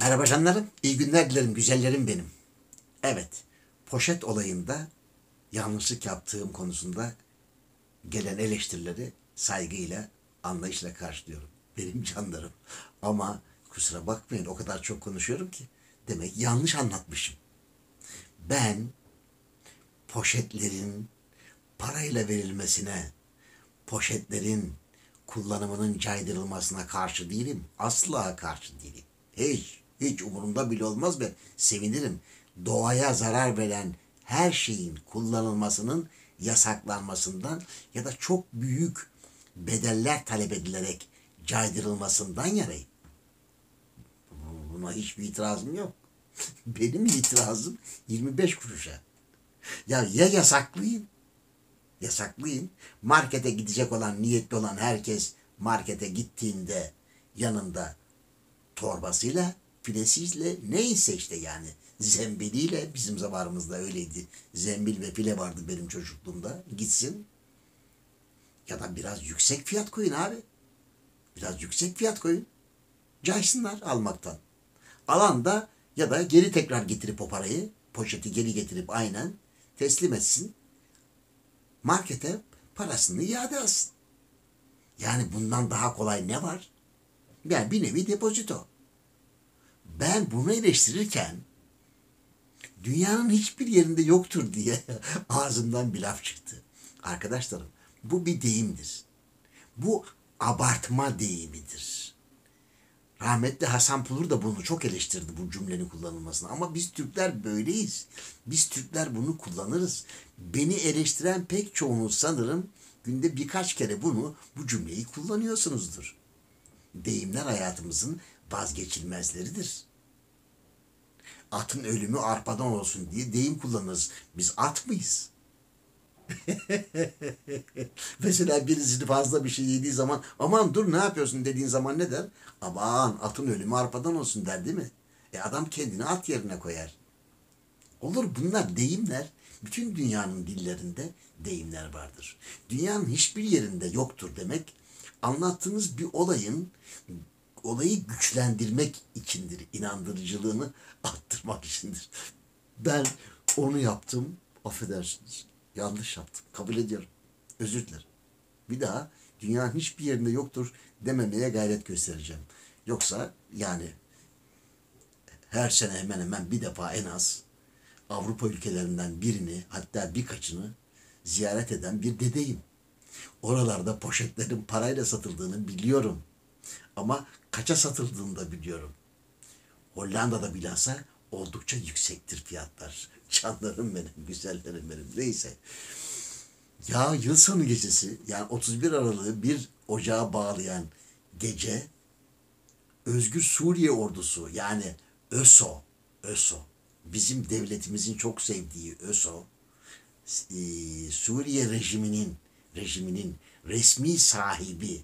Merhaba canlarım, iyi günler dilerim, güzellerim benim. Evet, poşet olayında yanlışlık yaptığım konusunda gelen eleştirileri saygıyla, anlayışla karşılıyorum. Benim canlarım. Ama kusura bakmayın, o kadar çok konuşuyorum ki. Demek yanlış anlatmışım. Ben poşetlerin parayla verilmesine, poşetlerin kullanımının caydırılmasına karşı değilim. Asla karşı değilim. Hiç umurumda bile olmaz ve sevinirim. Doğaya zarar veren her şeyin kullanılmasının yasaklanmasından ya da çok büyük bedeller talep edilerek caydırılmasından yanayım. Buna hiçbir itirazım yok. Benim itirazım 25 kuruşa. Ya yasaklayın. Yasaklayın. Markete gidecek olan, niyetli olan herkes markete gittiğinde yanında torbasıyla, filesiyle, neyse işte yani zembiliyle, bizim zamanımızda öyleydi. Zembil ve file vardı benim çocukluğumda. Gitsin. Ya da biraz yüksek fiyat koyun abi. Biraz yüksek fiyat koyun. Caysınlar almaktan. Alan da ya da geri tekrar getirip o parayı, poşeti geri getirip aynen teslim etsin. Markete parasını iade alsın. Yani bundan daha kolay ne var? Yani bir nevi depozito. Ben bunu eleştirirken dünyanın hiçbir yerinde yoktur diye ağzımdan bir laf çıktı. Arkadaşlarım, bu bir deyimdir. Bu abartma deyimidir. Rahmetli Hasan Pulur da bunu çok eleştirdi, bu cümlenin kullanılmasını. Ama biz Türkler böyleyiz. Biz Türkler bunu kullanırız. Beni eleştiren pek çoğunuz sanırım günde birkaç kere bu cümleyi kullanıyorsunuzdur. Deyimler hayatımızın vazgeçilmezleridir. Atın ölümü arpadan olsun diye deyim kullanırız. Biz at mıyız? Mesela birisini fazla bir şey yediği zaman aman dur ne yapıyorsun dediğin zaman ne der? Aman atın ölümü arpadan olsun der değil mi? Adam kendini at yerine koyar. Olur, bunlar deyimler. Bütün dünyanın dillerinde deyimler vardır. Dünyanın hiçbir yerinde yoktur demek, anlattığınız bir olayı güçlendirmek içindir. İnandırıcılığını arttırmak içindir. Ben onu yaptım, affedersiniz. Yanlış yaptım. Kabul ediyorum. Özür dilerim. Bir daha dünyanın hiçbir yerinde yoktur dememeye gayret göstereceğim. Yoksa yani her sene hemen hemen bir defa en az Avrupa ülkelerinden birini, hatta birkaçını ziyaret eden bir dedeyim. Oralarda poşetlerin parayla satıldığını biliyorum. Ama kaça satıldığını da biliyorum. Hollanda'da bilhassa oldukça yüksektir fiyatlar. Canlarım benim, güzellerim benim. Neyse. Ya yıl sonu gecesi, yani 31 Aralık'ı 1 Ocağa bağlayan gece Özgür Suriye Ordusu, yani ÖSO, bizim devletimizin çok sevdiği ÖSO, Suriye rejiminin resmi sahibi,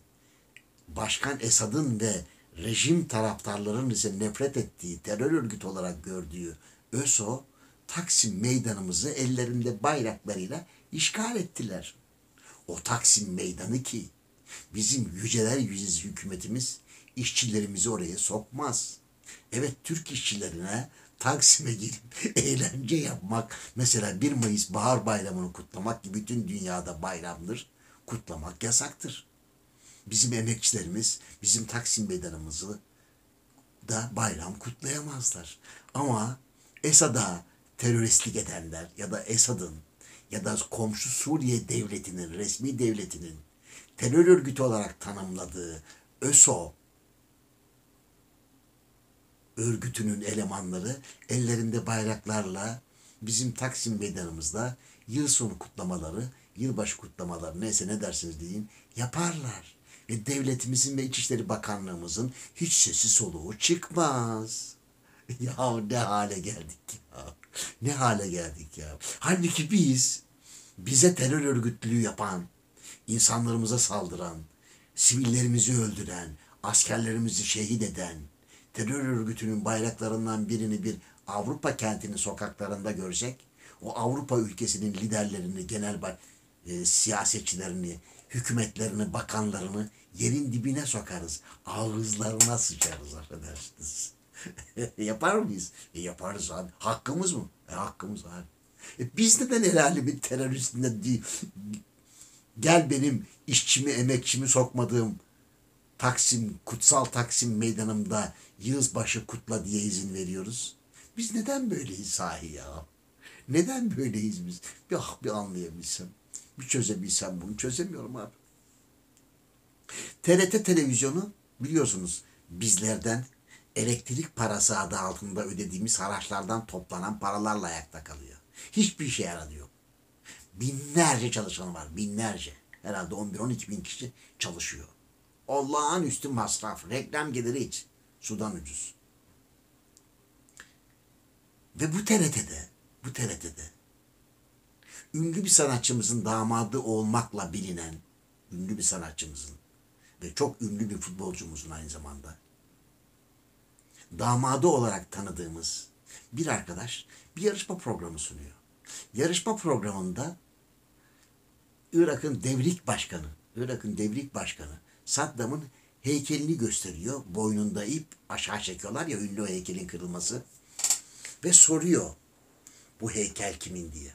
Başkan Esad'ın ve rejim taraftarlarının ise nefret ettiği, terör örgütü olarak gördüğü ÖSO, Taksim meydanımızı ellerinde bayraklarıyla işgal ettiler. O Taksim meydanı ki bizim yüceler yücesi hükümetimiz işçilerimizi oraya sokmaz. Evet, Türk işçilerine Taksim'e gelip eğlence yapmak, mesela 1 Mayıs Bahar Bayramı'nı kutlamak gibi bütün dünyada bayramdır, kutlamak yasaktır. Bizim emekçilerimiz, bizim Taksim meydanımızı da bayram kutlayamazlar. Ama Esad'a teröristlik edenler ya da Esad'ın ya da komşu Suriye devletinin, resmi devletinin terör örgütü olarak tanımladığı ÖSO örgütünün elemanları ellerinde bayraklarla bizim Taksim meydanımızda yıl sonu kutlamaları, yılbaşı kutlamaları, neyse ne dersiniz deyin, yaparlar. Ve devletimizin ve İçişleri Bakanlığımızın hiç sesi soluğu çıkmaz. Ya ne hale geldik ya. Ne hale geldik ya. Halbuki bize terör örgütlüğü yapan, insanlarımıza saldıran, sivillerimizi öldüren, askerlerimizi şehit eden, terör örgütünün bayraklarından birini bir Avrupa kentinin sokaklarında görsek, o Avrupa ülkesinin liderlerini, siyasetçilerini, hükümetlerini, bakanlarını yerin dibine sokarız. Ağızlarına sıçarız, affedersiniz. Yapar mıyız? Yaparız abi. Hakkımız mı? Hakkımız abi. Biz neden el alemin teröristine değil, gel benim işçimi, emekçimi sokmadığım Taksim, kutsal Taksim meydanımda Yığızbaşı kutla diye izin veriyoruz? Biz neden böyleyiz sahi ya? Neden böyleyiz biz? Bir anlayabilsem, bir çözebilsem bunu. Çözemiyorum abi. TRT televizyonu biliyorsunuz bizlerden, elektrik parası adı altında ödediğimiz haraçlardan toplanan paralarla ayakta kalıyor. Hiçbir işe yaramıyor. Binlerce çalışan var, binlerce. Herhalde 11-12 bin kişi çalışıyor. Olağanüstü masraf, reklam geliri hiç. Sudan ucuz. Ve bu TRT'de ünlü bir sanatçımızın damadı olmakla bilinen, ünlü bir sanatçımızın ve çok ünlü bir futbolcumuzun aynı zamanda damadı olarak tanıdığımız bir arkadaş bir yarışma programı sunuyor. Yarışma programında Irak'ın devrik başkanı Saddam'ın heykelini gösteriyor. Boynunda ip, aşağı çekiyorlar ya, ünlü heykelin kırılması. Ve soruyor bu heykel kimin diye.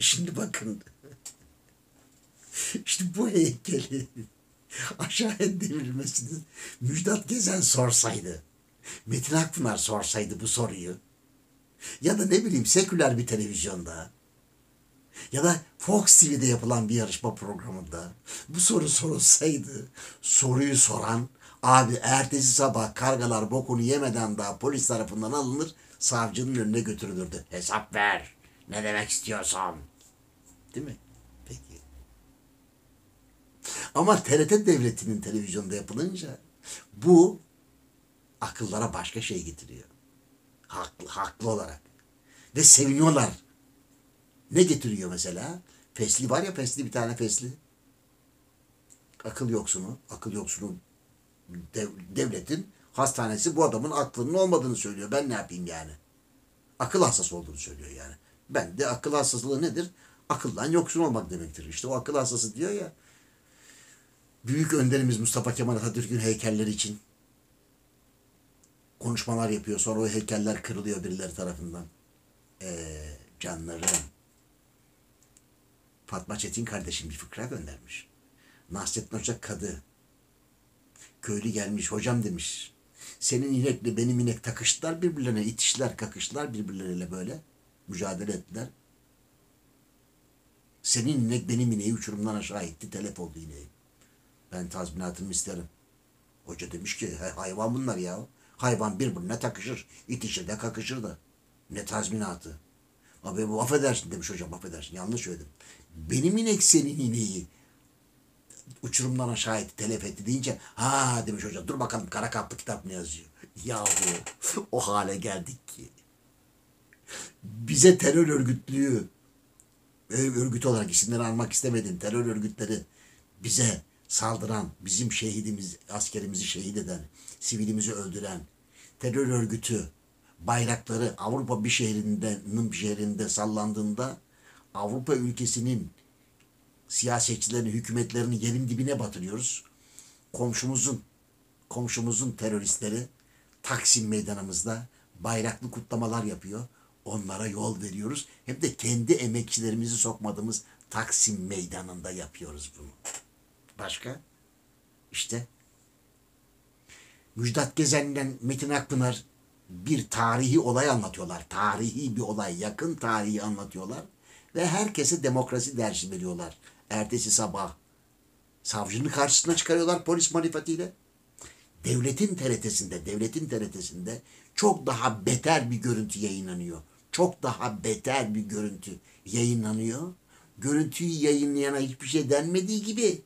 Şimdi bakın. Şimdi bu heykeli aşağıya devrilmesini Müjdat Gezen sorsaydı, Metin Akpınar sorsaydı bu soruyu, ya da ne bileyim seküler bir televizyonda ya da Fox TV'de yapılan bir yarışma programında bu soru sorulsaydı, soruyu soran abi ertesi sabah kargalar bokunu yemeden daha polis tarafından alınır, savcının önüne götürülürdü. Hesap ver, ne demek istiyorsan. Değil mi? Peki. Ama TRT devletinin televizyonda yapılınca bu akıllara başka şey getiriyor. Haklı olarak. Ve seviniyorlar. Ne getiriyor mesela? Fesli var ya, fesli, bir tane fesli. Akıl yoksunu devletin hastanesi bu adamın aklının olmadığını söylüyor. Ben ne yapayım yani? Akıl hastası olduğunu söylüyor yani. Ben de akıl hastasılığı nedir? Akıldan yoksun olmak demektir. İşte o akıl hastası diyor ya, büyük önderimiz Mustafa Kemal Atatürk'ün heykelleri için konuşmalar yapıyor. Sonra o heykeller kırılıyor birileri tarafından. Canlarım. Fatma Çetin kardeşim bir fıkra göndermiş. Nasrettin Hoca kadı. Köylü gelmiş, hocam demiş. Senin inekle benim inek takıştılar birbirlerine. İtiştiler, kakıştılar birbirleriyle böyle. Mücadele ettiler. Senin inek benim ineği uçurumdan aşağı itti. Telef oldu ineği. Ben tazminatımı isterim. Hoca demiş ki hayvan bunlar ya. Hayvan birbirine takışır. İtişir de kakışır da. Ne tazminatı. Abi bu affedersin demiş hocam, affedersin. Yanlış söyledim. Benim inek senin ineği uçurumdan aşağı etti, telef etti deyince ha demiş hocam, dur bakalım kara kaplı kitap ne yazıyor. Yahu o hale geldik ki. Bize terör örgütlüğü, örgüt olarak isimleri almak istemedim. Terör örgütleri bize saldıran, bizim şehidimiz, askerimizi şehit eden, sivilimizi öldüren terör örgütü bayrakları Avrupa bir şehrinde sallandığında Avrupa ülkesinin siyasetçilerini, hükümetlerini yerin dibine batırıyoruz. Komşumuzun teröristleri Taksim meydanımızda bayraklı kutlamalar yapıyor. Onlara yol veriyoruz. Hem de kendi emekçilerimizi sokmadığımız Taksim meydanında yapıyoruz bunu. Başka? İşte Müjdat Gezen'den Metin Akpınar bir tarihi olay anlatıyorlar. Tarihi bir olay, yakın tarihi anlatıyorlar. Ve herkese demokrasi dersi veriyorlar. Ertesi sabah savcının karşısına çıkarıyorlar polis marifetiyle. Devletin TRT'sinde çok daha beter bir görüntü yayınlanıyor. Görüntüyü yayınlayana hiçbir şey denmediği gibi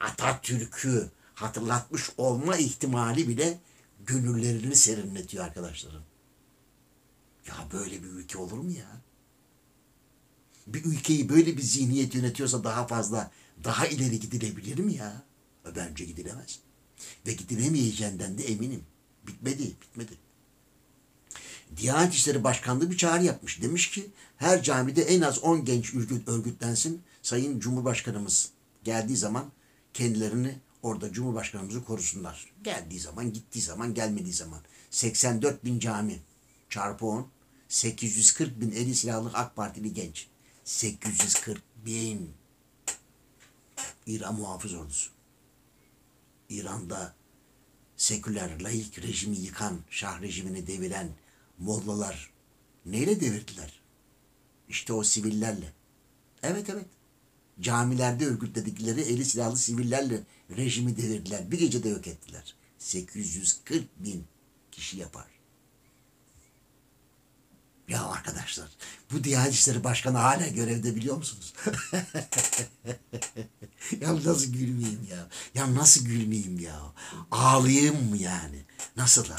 Atatürk'ü hatırlatmış olma ihtimali bile gönüllerini serinletiyor arkadaşlarım. Ya böyle bir ülke olur mu ya? Bir ülkeyi böyle bir zihniyet yönetiyorsa daha fazla, daha ileri gidilebilir mi ya? Bence gidilemez. Ve gidilemeyeceğinden de eminim. Bitmedi. Diyanet İşleri Başkanlığı bir çağrı yapmış. Demiş ki her camide en az 10 genç örgütlensin. Sayın Cumhurbaşkanımız geldiği zaman kendilerini orada Cumhurbaşkanımızı korusunlar. Geldiği zaman, gittiği zaman, gelmediği zaman. 84 bin cami çarpı 10, 840 bin eli silahlı AK Partili genç. 840 bin İran Muhafız Ordusu. İran'da seküler, laik rejimi yıkan, şah rejimini deviren mollalar neyle devirdiler? İşte o sivillerle. Evet. Camilerde örgütledikleri eli silahlı sivillerle rejimi devirdiler. Bir gecede yok ettiler. 840 bin kişi yapar. Ya arkadaşlar, bu Diyanet İşleri Başkanı hala görevde, biliyor musunuz? Ya nasıl gülmeyeyim ya? Ya nasıl gülmeyeyim ya? Ağlayayım mı yani? Nasıl da?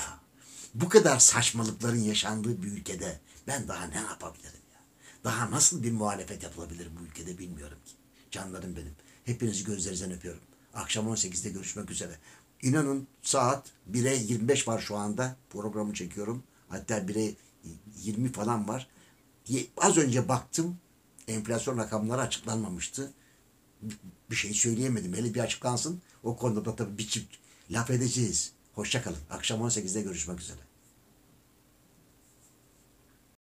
Bu kadar saçmalıkların yaşandığı bir ülkede ben daha ne yapabilirim ya? Daha nasıl bir muhalefet yapılabilir bu ülkede bilmiyorum ki. Canlarım benim. Hepinizi gözlerinizden öpüyorum. Akşam 18'de görüşmek üzere. İnanın saat 1'e 25 var şu anda. Programı çekiyorum. Hatta 1'e 20 falan var. Az önce baktım, enflasyon rakamları açıklanmamıştı. Bir şey söyleyemedim. Hele bir açıklansın. O konuda da tabii biçip laf edeceğiz. Hoşça kalın. Akşam 18'de görüşmek üzere.